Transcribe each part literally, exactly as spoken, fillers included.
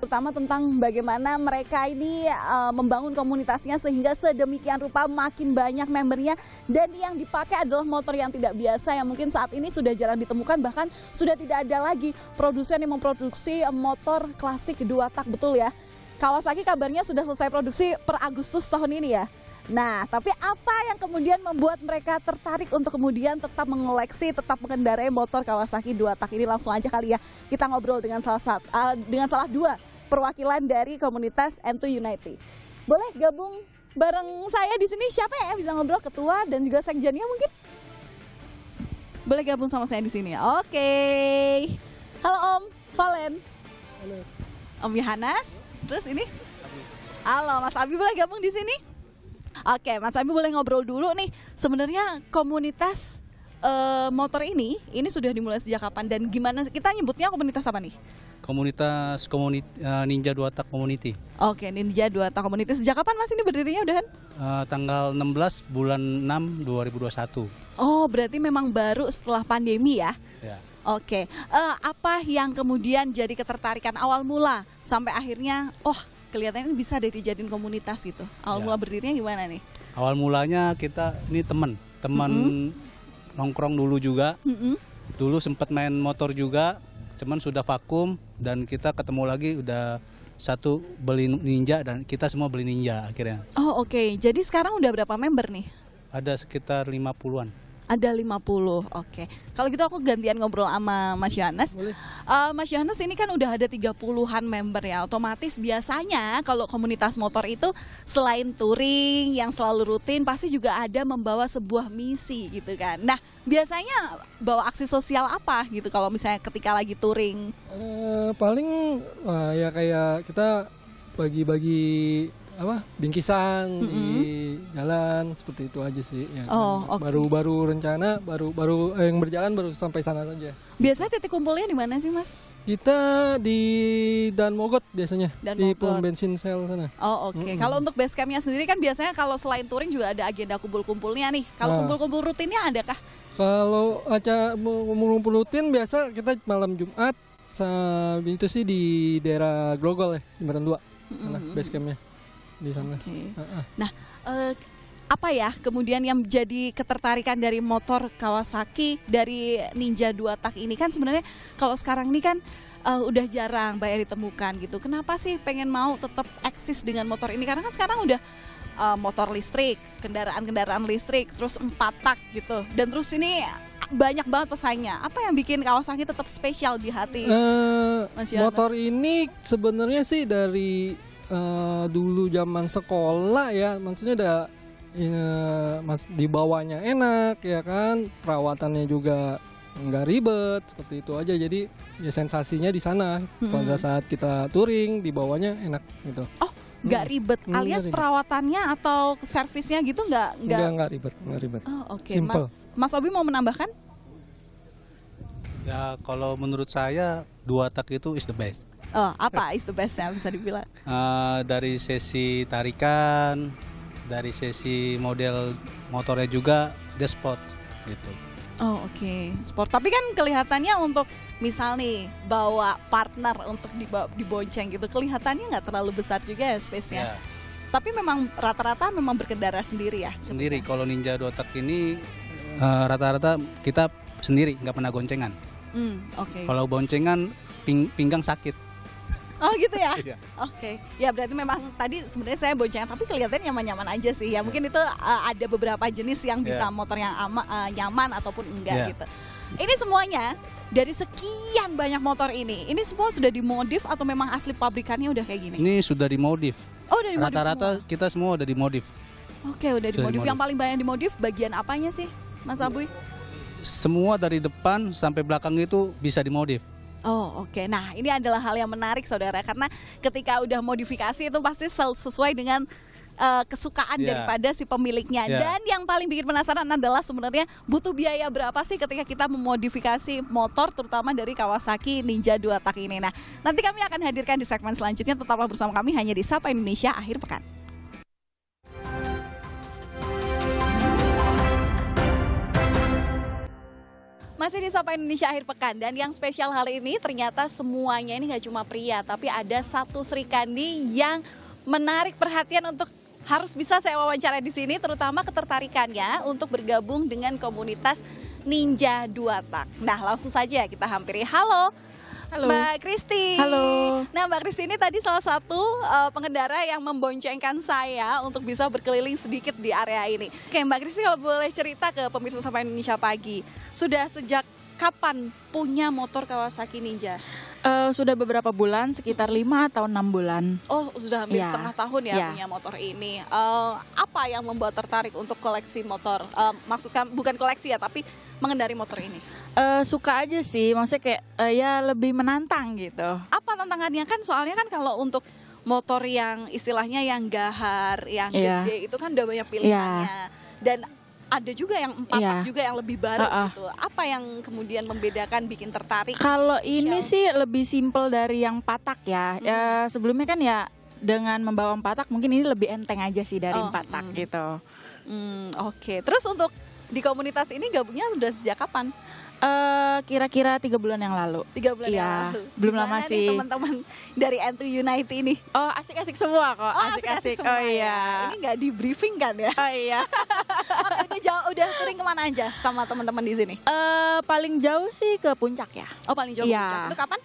Terutama tentang bagaimana mereka ini uh, membangun komunitasnya sehingga sedemikian rupa makin banyak membernya. Dan yang dipakai adalah motor yang tidak biasa yang mungkin saat ini sudah jarang ditemukan, bahkan sudah tidak ada lagi produsen yang memproduksi motor klasik dua tak, betul ya. Kawasaki kabarnya sudah selesai produksi per Agustus tahun ini ya. Nah, tapi apa yang kemudian membuat mereka tertarik untuk kemudian tetap mengoleksi, tetap mengendarai motor Kawasaki dua tak ini? Langsung aja kali ya, kita ngobrol dengan salah satu, uh, dengan salah dua perwakilan dari komunitas N two U United. Boleh gabung bareng saya di sini, siapa ya bisa ngobrol? Ketua dan juga sekjennya mungkin? Boleh gabung sama saya di sini. Oke. Halo Om Valen. Halo. Om Yohanes. Terus ini? Halo Mas Abi, boleh gabung di sini? Oke, Mas Abi boleh ngobrol dulu nih. Sebenarnya komunitas uh, motor ini, ini sudah dimulai sejak kapan dan gimana? Kita nyebutnya komunitas apa nih? Komunitas komuni, uh, Ninja dua tak Community. Oke, Ninja dua tak Community. Sejak kapan Mas ini berdirinya udahan? Uh, tanggal enam belas bulan enam dua ribu dua puluh satu. Oh, berarti memang baru setelah pandemi ya? Ya. Oke, uh, apa yang kemudian jadi ketertarikan awal mula sampai akhirnya, oh, kelihatannya bisa deh dijadiin komunitas gitu. Awal ya. Mula berdirinya gimana nih? Awal mulanya kita ini teman, teman mm-hmm. nongkrong dulu juga. Mm-hmm. Dulu sempat main motor juga, cuman sudah vakum dan kita ketemu lagi udah satu beli Ninja dan kita semua beli Ninja akhirnya. Oh oke, okay. Jadi sekarang udah berapa member nih? Ada sekitar lima puluhan. Ada lima puluh, oke. Okay. Kalau gitu aku gantian ngobrol sama Mas Yohanes. Uh, Mas Yohanes ini kan udah ada tiga puluhan member ya, otomatis biasanya kalau komunitas motor itu selain touring yang selalu rutin, pasti juga ada membawa sebuah misi gitu kan. Nah, biasanya bawa aksi sosial apa gitu kalau misalnya ketika lagi touring? Uh, paling uh, ya kayak kita bagi-bagi apa bingkisan mm-hmm. di jalan seperti itu aja sih ya, oh, kan. Okay. baru baru rencana baru baru eh, yang berjalan baru sampai sana saja. Biasanya titik kumpulnya di mana sih Mas? Kita di Daan Mogot biasanya, Dan di pom bensin sel sana. Oh oke, okay. Mm-hmm. Kalau untuk base campnya sendiri kan biasanya kalau selain touring juga ada agenda kumpul-kumpulnya nih. Kalau nah. kumpul-kumpul rutinnya adakah? Kalau acara kumpul-kumpul rutin biasa kita malam Jumat, itu sih di daerah Grogol ya, jembatan dua sana mm-hmm. base campnya. Di sana. Okay. Uh -uh. Nah, uh, apa ya kemudian yang jadi ketertarikan dari motor Kawasaki dari Ninja dua tak ini kan sebenarnya kalau sekarang ini kan uh, udah jarang banyak ditemukan gitu. Kenapa sih pengen mau tetap eksis dengan motor ini? Karena kan sekarang udah uh, motor listrik, kendaraan-kendaraan listrik, terus empat tak gitu. Dan terus ini banyak banget pesaingnya. Apa yang bikin Kawasaki tetap spesial di hati? Uh, motor ini sebenarnya sih dari Uh, dulu zaman sekolah ya, maksudnya ada uh, mas, dibawanya enak ya kan, perawatannya juga nggak ribet seperti itu aja, jadi ya sensasinya di sana hmm. pada saat kita touring dibawanya enak gitu. Oh nggak hmm. ribet, alias hmm, perawatannya ribet. Atau servisnya gitu nggak nggak nggak ribet nggak ribet. Oh, oke. Okay. Mas Mas Obi mau menambahkan? Ya kalau menurut saya dua tak itu is the best. Oh, apa is the best yang bisa dibilang? Uh, dari sesi tarikan, dari sesi model motornya juga, dia sport gitu. Oh oke, okay. Sport. Tapi kan kelihatannya untuk misal nih bawa partner untuk dibonceng gitu, kelihatannya nggak terlalu besar juga ya space-nya. Yeah. Tapi memang rata-rata memang berkendara sendiri ya? Sendiri, sebenarnya? Kalau Ninja dua tak ini rata-rata uh, kita sendiri, nggak pernah goncengan. Mm, oke. Okay. Kalau boncengan ping pinggang sakit. Oh gitu ya, iya. Oke. Okay. Ya berarti memang tadi sebenarnya saya boncengan, tapi kelihatannya nyaman-nyaman aja sih. Ya mungkin itu uh, ada beberapa jenis yang bisa yeah. motor yang ama, uh, nyaman ataupun enggak yeah. gitu. Ini semuanya dari sekian banyak motor ini, ini semua sudah dimodif atau memang asli pabrikannya udah kayak gini? Ini sudah dimodif. Oh udah dimodif. Rata-rata kita semua udah dimodif. Oke okay, udah dimodif. dimodif. Yang paling banyak dimodif bagian apanya sih, Mas Abuy? Semua dari depan sampai belakang itu bisa dimodif. Oh oke, okay. Nah ini adalah hal yang menarik saudara, karena ketika udah modifikasi itu pasti sesuai dengan uh, kesukaan yeah. daripada si pemiliknya yeah. Dan yang paling bikin penasaran adalah sebenarnya butuh biaya berapa sih ketika kita memodifikasi motor terutama dari Kawasaki Ninja dua tak ini. Nah nanti kami akan hadirkan di segmen selanjutnya, tetaplah bersama kami hanya di Sapa Indonesia Akhir Pekan. Mas masih di Sapa Indonesia akhir pekan, dan yang spesial kali ini ternyata semuanya ini gak cuma pria, tapi ada satu Sri Kandi yang menarik perhatian untuk harus bisa saya wawancara di sini, terutama ketertarikannya untuk bergabung dengan komunitas Ninja dua tak. Nah, langsung saja kita hampiri. Halo, Halo. Mbak Kristi. Halo. Nah, Mbak Kristi ini tadi salah satu uh, pengendara yang memboncengkan saya untuk bisa berkeliling sedikit di area ini. Oke, Mbak Kristi, kalau boleh cerita ke pemirsa Sapa Indonesia Pagi, sudah sejak kapan punya motor Kawasaki Ninja? Uh, sudah beberapa bulan, sekitar lima atau enam bulan. Oh, sudah hampir ya. setengah tahun ya, ya punya motor ini. Uh, apa yang membuat tertarik untuk koleksi motor? Uh, maksudnya bukan koleksi ya, tapi mengendari motor ini? Uh, suka aja sih, maksudnya kayak uh, ya lebih menantang gitu. Apa tantangannya? Kan soalnya kan kalau untuk motor yang istilahnya yang gahar, yang yeah. gede itu kan udah banyak pilihannya. Yeah. Dan ada juga yang empat yeah. juga yang lebih baru uh -uh. gitu. Apa yang kemudian membedakan bikin tertarik? Kalau ini sih lebih simple dari yang patak ya. Mm. Ya sebelumnya kan ya dengan membawa empat tak, mungkin ini lebih enteng aja sih dari oh, empat tak mm. gitu. Mm, Oke. Okay. Terus untuk di komunitas ini gabungnya sudah sejak kapan? Kira-kira uh, tiga bulan yang lalu. Tiga bulan ya, yang lalu. Belum lama sih. Teman-teman dari N two U United ini. Oh, asik-asik semua kok. Asik-asik. Oh, oh iya. Ini nggak di briefing kan ya? Oh iya. Oke, udah jauh, udah sering kemana aja sama teman-teman di sini? Uh, paling jauh sih ke Puncak ya. Oh, paling jauh ya. Puncak. Itu kapan?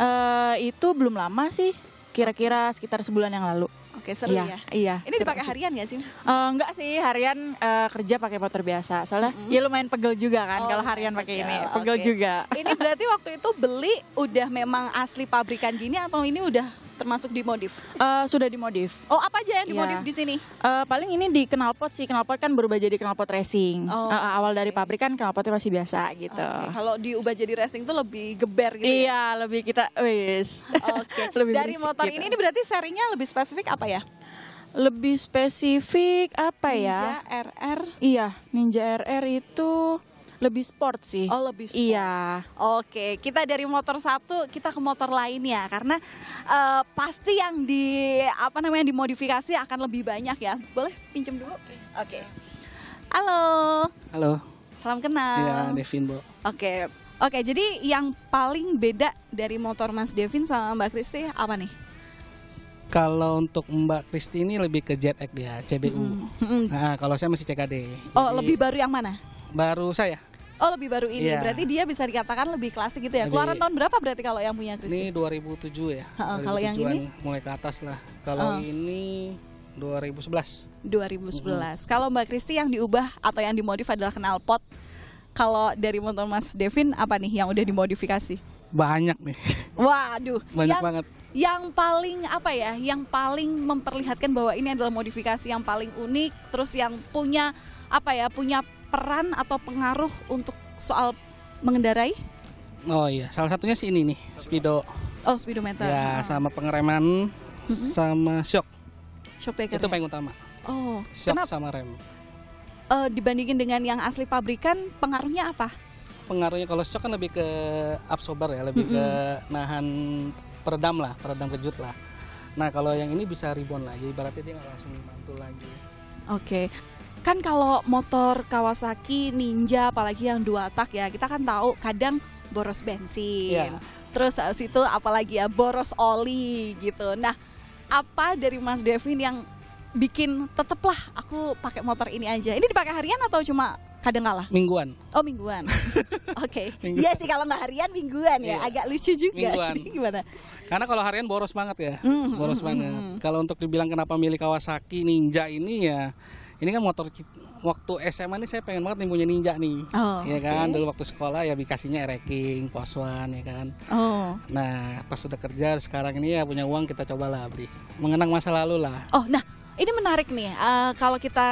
Uh, itu belum lama sih. Kira-kira sekitar sebulan yang lalu. Oke, seru iya, ya. Iya. Ini seru, dipakai seru. harian ya sih? Uh, enggak sih, harian uh, kerja pakai motor biasa. Soalnya mm-hmm. ya lumayan pegel juga kan oh, kalau harian pakai ini. Pegel okay. juga. Ini berarti waktu itu beli udah memang asli pabrikan gini atau ini udah termasuk dimodif? Uh, sudah dimodif. Oh, apa aja yang dimodif yeah. di sini? Uh, paling ini di knalpot sih. Knalpot kan berubah jadi knalpot racing. Oh, uh, awal okay. dari pabrik kan knalpotnya masih biasa gitu. Okay. Kalau diubah jadi racing tuh lebih geber gitu. Iya, yeah, ya? Lebih kita wis. Oke. Okay. Dari motor gitu. Ini ini berarti serinya lebih spesifik apa ya? Lebih spesifik apa ya? Ninja R R. Iya, Ninja R R itu lebih sport sih. Oh, lebih sport. Iya. Oke, kita dari motor satu kita ke motor lainnya karena uh, pasti yang di apa namanya dimodifikasi akan lebih banyak ya. Boleh pinjam dulu? Oke. Halo. Halo. Salam kenal. Iya, Devin, Bu. Oke. Oke, jadi yang paling beda dari motor Mas Devin sama Mbak Kristi apa nih? Kalau untuk Mbak Kristi ini lebih ke J T A K dia, C B U. Hmm. Nah, kalau saya masih C K D. Oh, jadi lebih baru yang mana? Baru saya. Oh, lebih baru ini, yeah. berarti dia bisa dikatakan lebih klasik gitu ya. Jadi, keluaran tahun berapa berarti kalau yang punya Kristi? Ini dua ribu tujuh ya. Uh, kalau yang ini mulai ke atas lah. Kalau uh. ini dua ribu sebelas. dua ribu sebelas. Uh-huh. Kalau Mbak Kristi yang diubah atau yang dimodif adalah knalpot. Kalau dari motor Mas Devin apa nih yang udah dimodifikasi? Banyak nih. Waduh. Banyak yang, banget. Yang paling apa ya? Yang paling memperlihatkan bahwa ini adalah modifikasi yang paling unik. Terus yang punya apa ya? Punya peran atau pengaruh untuk soal mengendarai? Oh iya, salah satunya sih ini nih, speedo. Oh, speedometer. Ya, sama pengereman, mm-hmm. sama shock. Shock breaker. Itu paling utama. Oh, shock kenapa? Sama rem. Uh, dibandingin dengan yang asli pabrikan, pengaruhnya apa? Pengaruhnya kalau shock kan lebih ke absorber ya, lebih mm-hmm. ke nahan peredam lah, peredam kejut lah. Nah, kalau yang ini bisa rebound lagi, berarti dia nggak langsung mantul lagi. Oke. Okay. Kan kalau motor Kawasaki Ninja apalagi yang dua tak ya, kita kan tahu kadang boros bensin, yeah. terus situ apalagi ya boros oli gitu. Nah, apa dari Mas Devin yang bikin tetaplah aku pakai motor ini aja? Ini dipakai harian atau cuma kadang kalah? Mingguan. Oh, mingguan. Oke. Okay. Iya sih, kalau nggak harian mingguan ya, yeah. agak lucu juga. Mingguan. Jadi gimana? Karena kalau harian boros banget ya, mm-hmm. boros banget. Mm-hmm. Kalau untuk dibilang kenapa milih Kawasaki Ninja ini ya, ini kan motor waktu S M A ini saya pengen banget nih punya Ninja nih, oh, ya kan okay. dulu waktu sekolah ya dikasihnya R X King, Poswan ya kan. Oh. Nah pas sudah kerja sekarang ini ya punya uang kita cobalah beli, mengenang masa lalu lah. Oh nah ini menarik nih uh, kalau kita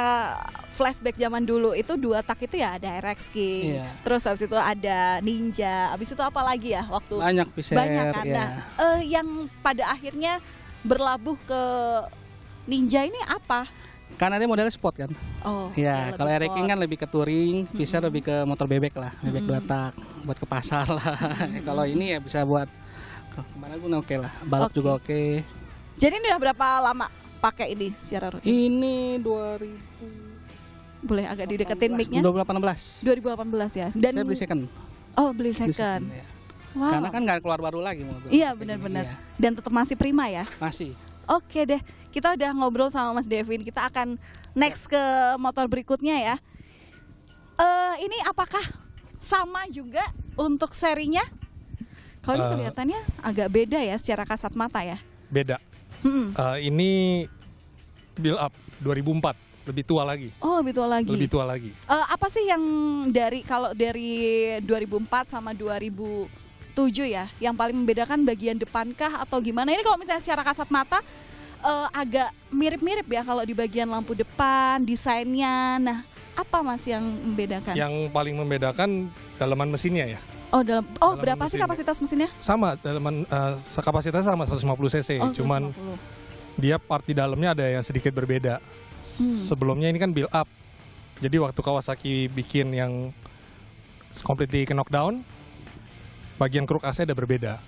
flashback zaman dulu itu dua tak itu ya ada R X King, yeah. terus habis itu ada Ninja, habis itu apa lagi ya waktu banyak bisa banyak kan. Yeah. Nah, uh, yang pada akhirnya berlabuh ke Ninja ini apa? Karena dia modelnya sport kan. Oh. Ya, kalau R X King kan lebih ke touring, bisa hmm. lebih ke motor bebek lah, bebek hmm. dua tak, buat ke pasar lah. Hmm. Kalau ini ya bisa buat kemana pun oke okay lah, balap okay. juga oke. Okay. Jadi ini udah berapa lama pakai ini secara rutin? Ini dua ribu. Boleh agak dideketin mic-nya? dua ribu delapan belas. dua ribu delapan belas ya. Dan saya beli second. Oh, beli second. Beli second ya. Wow. Karena kan nggak keluar baru lagi mobil. Iya, benar-benar. Iya. Dan tetap masih prima ya? Masih. Oke deh, kita udah ngobrol sama Mas Devin. Kita akan next ke motor berikutnya ya. Uh, ini apakah sama juga untuk serinya? Kalau uh, ini kelihatannya agak beda ya secara kasat mata ya? Beda. Hmm. Uh, ini build up dua ribu empat. Lebih tua lagi. Oh, lebih tua lagi. Lebih tua lagi. Uh, apa sih yang dari kalau dari dua ribu empat sama dua ribu tujuh ya, yang paling membedakan bagian depankah atau gimana? Ini kalau misalnya secara kasat mata uh, agak mirip-mirip ya kalau di bagian lampu depan, desainnya. Nah, apa Mas yang membedakan? Yang paling membedakan dalaman mesinnya ya. Oh, dalam, oh dalaman berapa mesinnya. Sih kapasitas mesinnya? Sama, dalaman uh, kapasitasnya sama seratus lima puluh cc, oh, cuman seratus lima puluh. Dia part di dalamnya ada yang sedikit berbeda. Hmm. Sebelumnya ini kan build up, jadi waktu Kawasaki bikin yang completely knockdown, bagian kruk A C ada berbeda.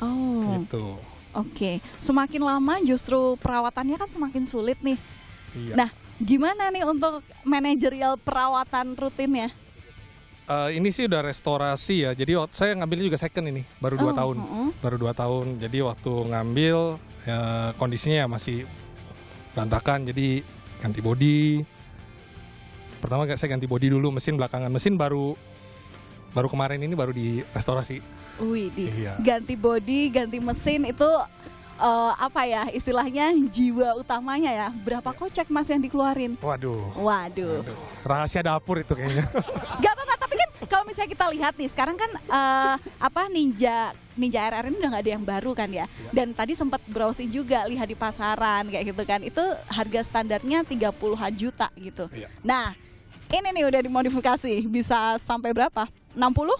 Oh, gitu. Oke, okay. Semakin lama justru perawatannya kan semakin sulit nih. Iya. Nah, gimana nih untuk manajerial perawatan rutinnya? Uh, ini sih udah restorasi ya, jadi saya ngambil juga second ini baru dua oh, tahun, uh-uh. baru dua tahun. Jadi waktu ngambil uh, kondisinya masih berantakan, jadi ganti bodi. Pertama saya ganti bodi dulu, mesin belakangan, mesin baru baru kemarin ini baru direstorasi. Wih, di iya. Ganti bodi, ganti mesin itu uh, apa ya istilahnya, jiwa utamanya ya. Berapa kocek Mas yang dikeluarin? Waduh. Waduh. Waduh. Rahasia dapur itu kayaknya. Gak apa-apa, tapi kan kalau misalnya kita lihat nih sekarang kan uh, apa Ninja Ninja R R ini udah nggak ada yang baru kan ya, dan tadi sempat browsing juga lihat di pasaran kayak gitu kan, itu harga standarnya tiga puluhan juta gitu. Iya. Nah ini nih udah dimodifikasi, bisa sampai berapa? enam puluh?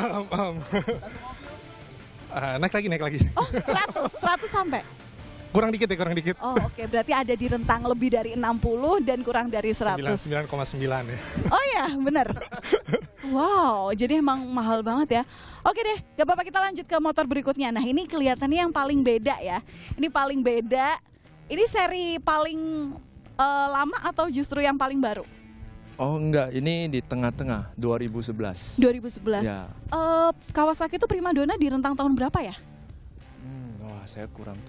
Um, um. uh, naik lagi, naik lagi. Oh, seratus, seratus sampai? Kurang dikit ya, kurang dikit. Oh oke, okay. Berarti ada di rentang lebih dari enam puluh dan kurang dari seratus. sembilan puluh sembilan koma sembilan ya. Oh ya, benar. Wow, jadi emang mahal banget ya. Oke deh, gak apa-apa, kita lanjut ke motor berikutnya. Nah ini kelihatannya yang paling beda ya. Ini paling beda, ini seri paling uh, lama atau justru yang paling baru? Oh enggak, ini di tengah-tengah, dua ribu sebelas. dua ribu sebelas? Ya. Uh, Kawasaki itu primadona di rentang tahun berapa ya? Saya kurang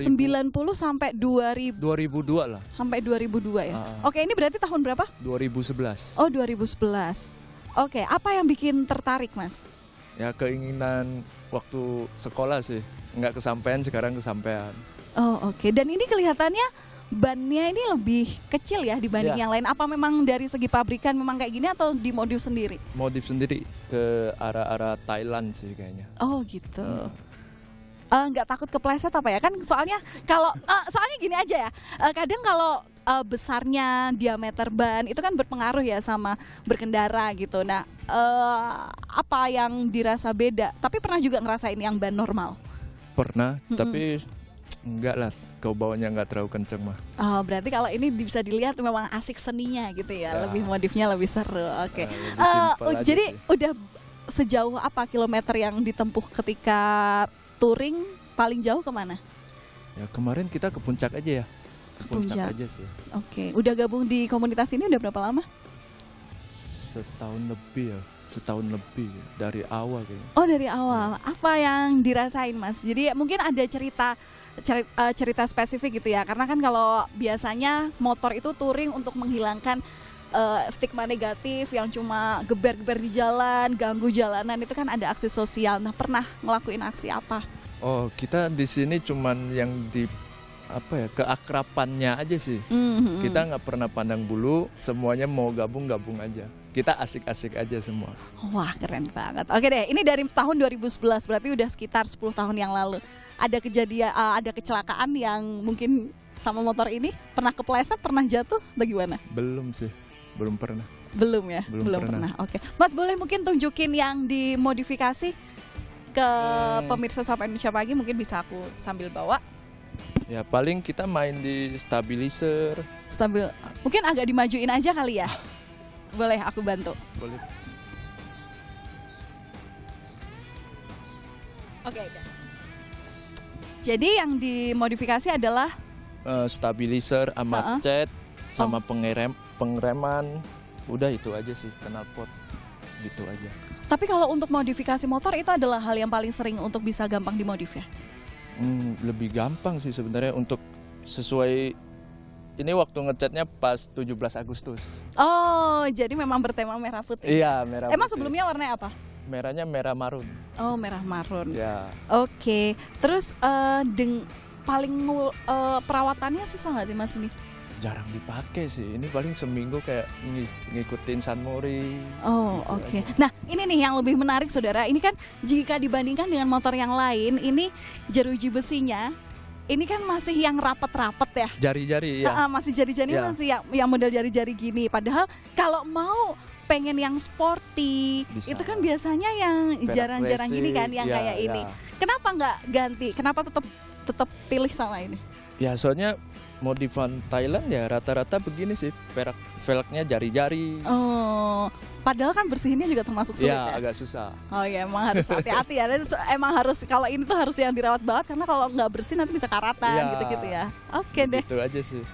sembilan puluh sampai dua ribu dua lah. Sampai dua ribu dua ya. Uh, Oke, ini berarti tahun berapa? dua ribu sebelas. Oh, dua ribu sebelas. Oke, apa yang bikin tertarik, Mas? Ya keinginan waktu sekolah sih. Nggak kesampaian, sekarang kesampaian. Oh, oke. Dan ini kelihatannya bannya ini lebih kecil ya dibanding ya. Yang lain. Apa memang dari segi pabrikan memang kayak gini atau dimodif sendiri? Modif sendiri ke arah-arah Thailand sih kayaknya. Oh, gitu. Hmm. Nggak uh, takut kepleset apa ya kan, soalnya kalau uh, soalnya gini aja ya, uh, kadang kalau uh, besarnya diameter ban itu kan berpengaruh ya sama berkendara gitu. Nah uh, apa yang dirasa beda? Tapi pernah juga ngerasain yang ban normal? Pernah, mm-hmm. Tapi enggak lah, kau bawanya nggak terlalu kenceng mah. Oh, berarti kalau ini bisa dilihat memang asik seninya gitu ya, nah. Lebih modifnya lebih seru. Oke, okay. Nah, uh, jadi sih. Udah sejauh apa kilometer yang ditempuh ketika touring, paling jauh kemana? Ya kemarin kita ke Puncak aja ya. Ke Puncak, Puncak aja sih. Oke, udah gabung di komunitas ini udah berapa lama? Setahun lebih ya, setahun lebih dari awal kayaknya. Oh dari awal, ya. Apa yang dirasain Mas? Jadi mungkin ada cerita, cerita, cerita spesifik gitu ya, karena kan kalau biasanya motor itu touring untuk menghilangkan Uh, stigma negatif yang cuma geber-geber di jalan, ganggu jalanan, itu kan ada aksi sosial. Nah, pernah ngelakuin aksi apa? Oh, kita di sini cuman yang di apa ya, keakrapannya aja sih. Mm-hmm. Kita nggak pernah pandang bulu, semuanya mau gabung-gabung aja. Kita asik-asik aja semua. Wah, keren banget. Oke deh, ini dari tahun dua ribu sebelas, berarti udah sekitar sepuluh tahun yang lalu. Ada kejadian, uh, ada kecelakaan yang mungkin sama motor ini, pernah kepleset, pernah jatuh, bagaimana? Belum sih. Belum pernah. Belum ya? Belum, Belum pernah. pernah. Oke. Mas boleh mungkin tunjukin yang dimodifikasi ke hmm. pemirsa Sapa Indonesia Pagi, mungkin bisa aku sambil bawa. Ya paling kita main di stabilizer. Stabil. Mungkin agak dimajuin aja kali ya? Boleh aku bantu? Boleh. Oke. Jadi yang dimodifikasi adalah? Uh, stabilizer, amatchet, uh -uh. sama oh. pengerem. Pengereman, udah itu aja sih, knalpot gitu aja. Tapi kalau untuk modifikasi motor itu adalah hal yang paling sering untuk bisa gampang dimodif ya? Hmm, lebih gampang sih sebenarnya untuk sesuai, ini waktu ngecatnya pas tujuh belas Agustus. Oh, jadi memang bertema merah putih? Iya, merah putih. Emang sebelumnya warnanya apa? Merahnya merah marun. Oh, merah marun. Ya. Oke, terus uh, deng paling uh, perawatannya susah nggak sih Mas ini? Jarang dipakai sih, ini paling seminggu kayak ng ngikutin sunmori. Oh gitu, oke, okay. Nah ini nih yang lebih menarik saudara, ini kan jika dibandingkan dengan motor yang lain, ini jeruji besinya, ini kan masih yang rapet-rapet ya. Jari-jari ya. Nah, masih jari-jari ya. Masih yang, yang model jari-jari gini, padahal kalau mau pengen yang sporty, bisa. Itu kan biasanya yang jarang-jarang gini kan, yang ya, kayak ya. Ini. Kenapa nggak ganti, kenapa tetap tetap pilih sama ini? Ya soalnya modifan Thailand ya rata-rata begini sih, perak velgnya jari-jari. Oh, padahal kan bersihinnya juga termasuk sulit ya, ya? Agak susah. Oh ya, emang harus hati-hati ya. Emang harus, kalau ini tuh harus yang dirawat banget karena kalau nggak bersih nanti bisa karatan gitu-gitu ya. Oke deh. Itu aja sih.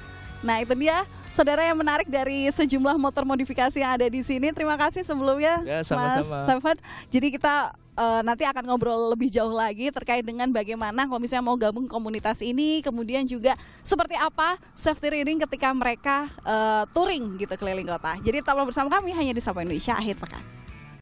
Nah itu dia saudara yang menarik dari sejumlah motor modifikasi yang ada di sini. Terima kasih sebelumnya ya, sama-sama. Mas Stefan. Jadi kita Uh, nanti akan ngobrol lebih jauh lagi terkait dengan bagaimana kalau misalnya mau gabung komunitas ini, kemudian juga seperti apa safety riding ketika mereka uh, touring gitu keliling kota. Jadi tetaplah bersama kami hanya di Sapa Indonesia akhir pekan.